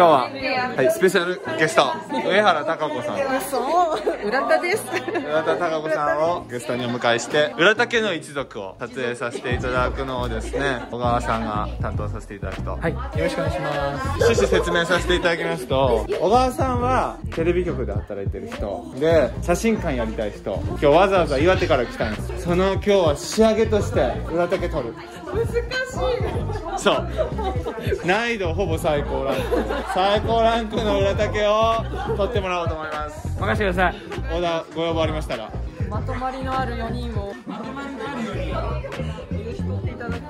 今日は、はい、スペシャルゲスト上原貴子さん、浦田です。浦田貴子さんをゲストにお迎えして浦田家の一族を撮影させていただくのをですね、小川さんが担当させていただくと、はい、よろしくお願いします。趣旨説明させていただきますと、小川さんはテレビ局で働いてる人で、写真館やりたい人、今日わざわざ岩手から来たんです。その今日は仕上げとして裏だけ撮る。難しい。そう難易度ほぼ最高ランク、最高ランクの裏だけを撮ってもらおうと思います。任せてください。オーダーご要望ありましたら、まとまりのある4人を撮っていただきたい。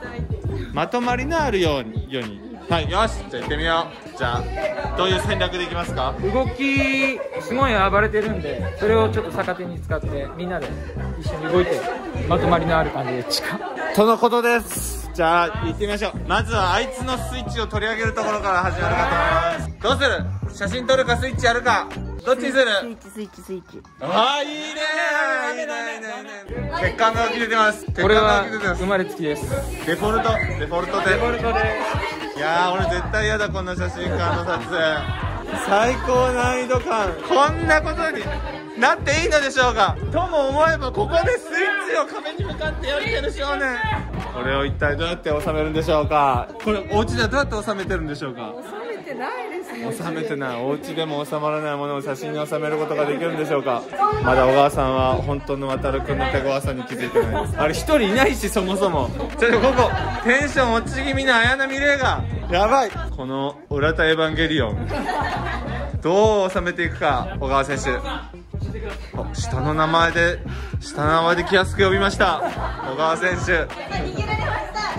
まとまりのあるようにはい、よし、じゃあ行ってみよう。じゃあどういう戦略でいきますか？動きすごい暴れてるんで、それをちょっと逆手に使ってみんなで一緒に動いて、まとまりのある感じで近とのことです。じゃあ行ってみましょう。まずはあいつのスイッチを取り上げるところから始まるかと思います。どうする？写真撮るかスイッチやるかどっちにする？スイッチ。ああ、いいねー、いいね。血管が浮き出てます。これは生まれつきです。デフォルトで。いやー、俺絶対嫌だ、こんな写真館の撮影。最高難易度感。こんなことになっていいのでしょうか？とも思えば、ここでスイッチを壁に向かってやってる少年。これを一体どうやって収めるんでしょうか？これお家ではどうやって収めてるんでしょうか？収めてないですね。収めてない。お家でも収まらないものを写真に収めることができるんでしょうか？まだ小川さんは本当の渡るくんの手ごわさに気づいてないです。あれ一人いないし、そもそもちょっとここテンション落ち気味な綾波レイがやばい。この浦田エヴァンゲリオンどう収めていくか。小川選手、下の名前で、下の名前で気安く呼びました小川選手。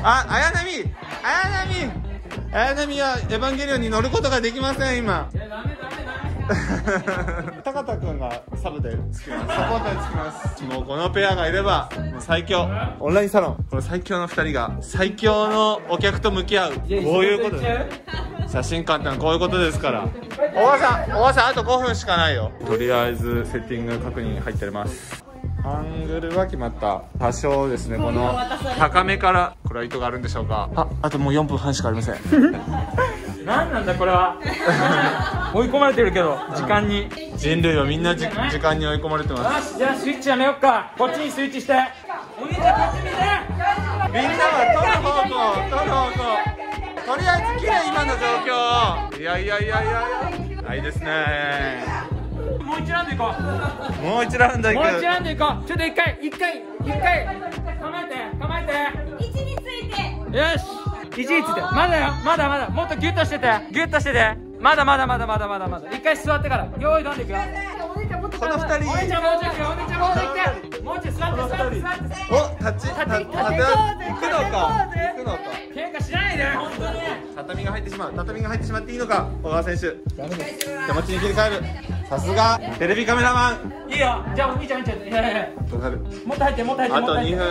あ、綾波はエヴァンゲリオンに乗ることができません今。高田君がサブでつきます、サポーターでつきます。もうこのペアがいればもう最強。オンラインサロン、この最強の2人が最強のお客と向き合う、こういうことです。写真館ってのはこういうことですから。小川さんあと5分しかないよ。とりあえずセッティング確認入ってます。アングルは決まった。多少ですね、この高めから。これは意図があるんでしょうか？あともう4分半しかありません。何なんだこれは。追い込まれてるけど、時間に。人類はみんな時間に追い込まれてます。よし、じゃあスイッチやめよっか。こっちにスイッチして、お兄ちゃんこっち見て。みんなは取る方向、とりあえず綺麗今の状況。いやないですね。もう1ラウンド行こう。もう1ラウンド行こう。ちょっと一回構えて。位置について。よし、位置について。まだもっとギュッとしてて、まだ一回座ってから。用意どんでいくよ。お姉ちゃんもっと座って。お姉ちゃんもうちょい座って。お、立ち行くのか。喧嘩しないで本当に。畳が入ってしまっていいのか小川選手。手持ちに切り替える。さすがテレビカメラマン。いいよ。じゃあお兄ちゃんもっと入って。あと2分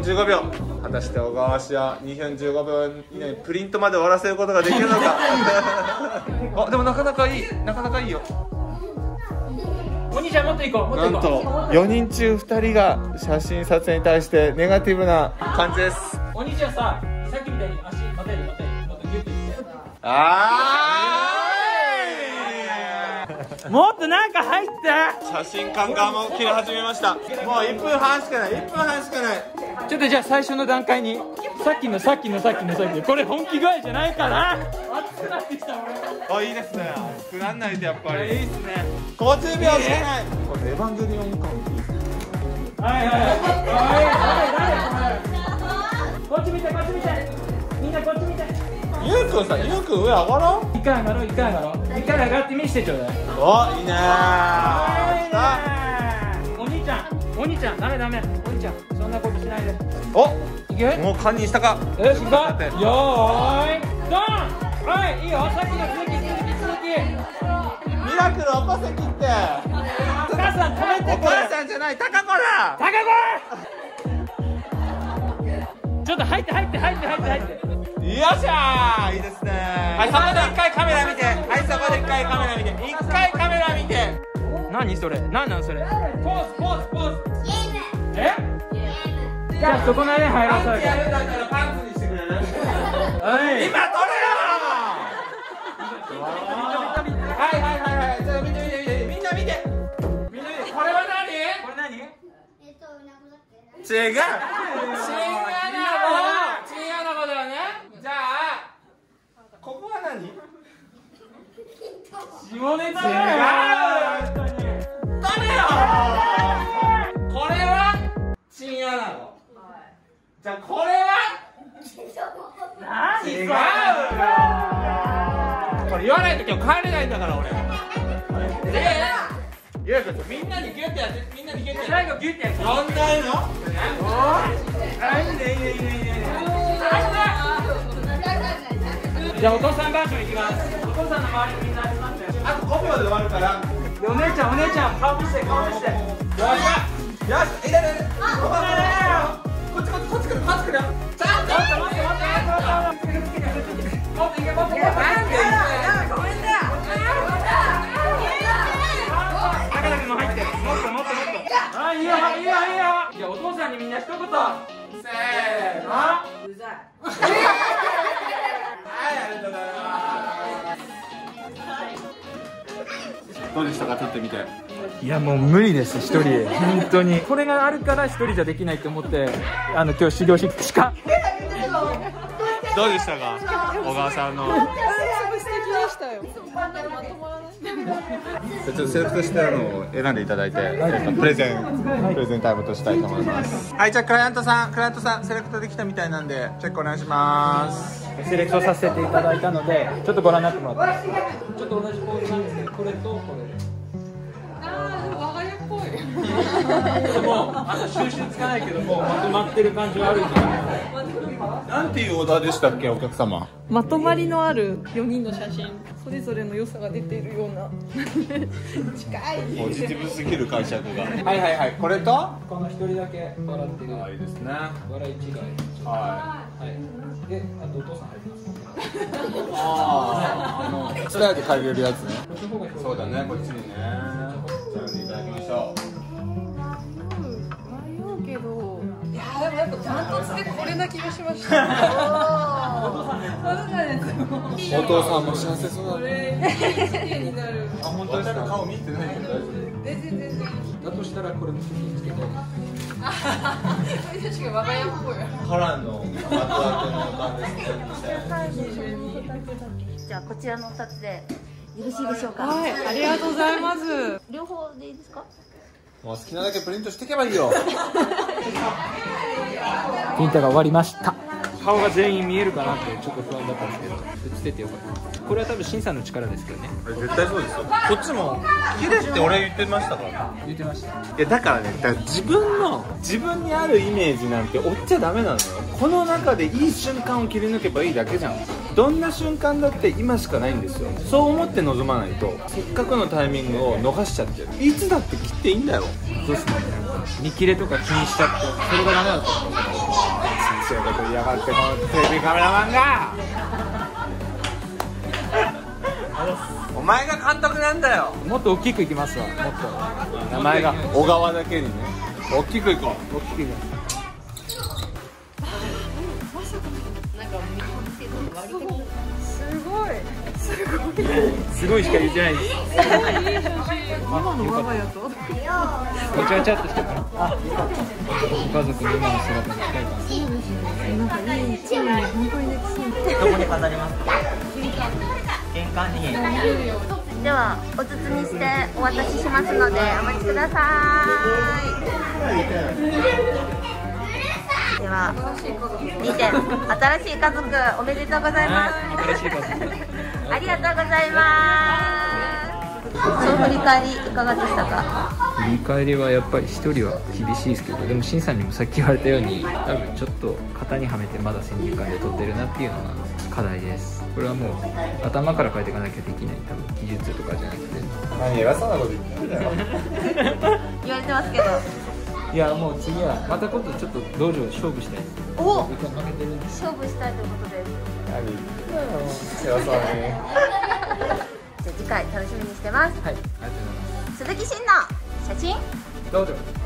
15秒。果たして小川氏は2分15分以内にプリントまで終わらせることができるのか。あ、でもなかなかいいよ。お兄ちゃんもっと行こう。なんと4人中2人が写真撮影に対してネガティブな感じです。お兄ちゃんさ、さっきみたいに足待てる。もっとギュッといって。もっとなんか入って。写真館側も切り始めました。もう1分半しかない。ちょっとじゃあ最初の段階に、さっきのこれ本気具合じゃないかな。熱くなってきた俺。あ、いいですね。熱くなんないとやっぱりいいですね。50秒しかない。これエヴァンゲリオン感いいですね。はい、こっち見て。みんなこっち見て。ゆうくんさ、ゆうくん上上がろう。一回上がろう。一回上がって見せてちょうだい。お、いいねー。お兄ちゃんダメ。お兄ちゃんそんなことしないで。お、いけ。もう堪忍したか。よし、行こう。よーいドン。はい、いいよ。さっきの続き。ミラクルおこせ切って。お母さん止めてくれ。お母さんじゃない、貴子だ。ちょっと入って。よっしゃー、いいですねー。はい、そこで一回カメラ見て。何それ、何それ。ポーズ。え？じゃあそこの絵入らされて。パンツやるんだったらパンツにしてくれる？今撮れよー。じゃあこれは違うよ。これ言わないと今日帰れないんだから俺。で、ゆうくんみんなにギュッてやってみんなにギュッて。最後ギュッてやって。呼んだいの？いいねいいねいいねいいね。じゃあお父さんバージョンいきます。お父さんの周りみんな集まって。あと5秒で終わるから。お姉ちゃんお姉ちゃん顔見せて顔見せて。よしよしいいね。あ。こっちこっちこっち来るこっち来るよ。ちゃんと待って待って待ってもっといけもっといけ。なんでだよ。ごめんだ。高田君も入ってる。もっともっともっと。あいいよいいよいいよ。じゃあお父さんにみんな一言。せーの。うざい。はいありがとうございます。どうでしたか撮ってみて。いやもう無理です一人本当にこれがあるから一人じゃできないと思って今日始業式しかどうでしたか小川さんのちょっとセレクトして選んでいただいてプレゼンタイムとしたいと思います。はいじゃあクライアントさんセレクトできたみたいなんでチェックお願いします。セレクトさせていただいたのでちょっとご覧になってもらってちょっと同じ構図なんですけどこれとこれです。でもあと収集つかないけどもまとまってる感じはあるじゃん。なんていうオーダーでしたっけお客様。まとまりのある4人の写真それぞれの良さが出ているような近いポジティブすぎる解釈がはいはいはいこれとこの一人だけ笑ってる。あいいですね笑い違いはいはいであとお父さん入ります。ああそれだけ借りれるやつね。そうだねこっちにね選んでいただきましょう。やっぱダントツでこれな気がしました。お父さんも幸せそうだね。あ、本当ですか。顔見てないけど大丈夫。全然。だとしたらこれも次につけたい。確かに我が家っぽい。カランの後々の感じです。じゃあこちらの2つでよろしいでしょうか。はい、ありがとうございます。両方でいいですか。もう好きなだけプリントしていけばいいよ。ピンタが終わりました。顔が全員見えるかなってちょっと不安だったんですけど、映っててよかった。これは多分審査の力ですけどね。絶対そうですよ。こっちも綺麗って俺言ってましたから。言ってました。いやだからね、だから自分にあるイメージなんて追っちゃダメなのよ。この中でいい瞬間を切り抜けばいいだけじゃん。どんな瞬間だって今しかないんですよ。そう思って臨まないとせっかくのタイミングを逃しちゃってる。いつだって切っていいんだよ。どうしてもね見切れとか気にしちゃってそれがダメだったんだけど先生が取りやがってこのテレビカメラマンがお前が監督なんだよ。もっと大きくいきますわ。もっと名前が小川だけにね大きくいこう。大きくいこう。すごいしか言ってないです。今の我が家と。ごちゃごちゃっとしたから。あ、ご家族の今の姿に近い感じ。なんかいいチームで本当にできそう。どこに飾りますか。玄関に。ではお包みしてお渡ししますのでお待ちください。では2点新しい家族おめでとうございます。ありがとうございます。その振り返りいかがでしたか。振り返りはやっぱり一人は厳しいですけど、でもしんさんにもさっき言われたように多分ちょっと型にはめてまだ先入観で撮ってるなっていうのが課題です。これはもう頭から変えていかなきゃできない多分技術とかじゃなくて。何偉そうなこと言ってんだよ。言われてますけど。いやもう次はまた今度ちょっと道場勝負したいです。お、勝負したいということです。何言ってんの。強そうね。じゃあ次回楽しみにしてます。はい、ありがとうございます。鈴木真の写真道場。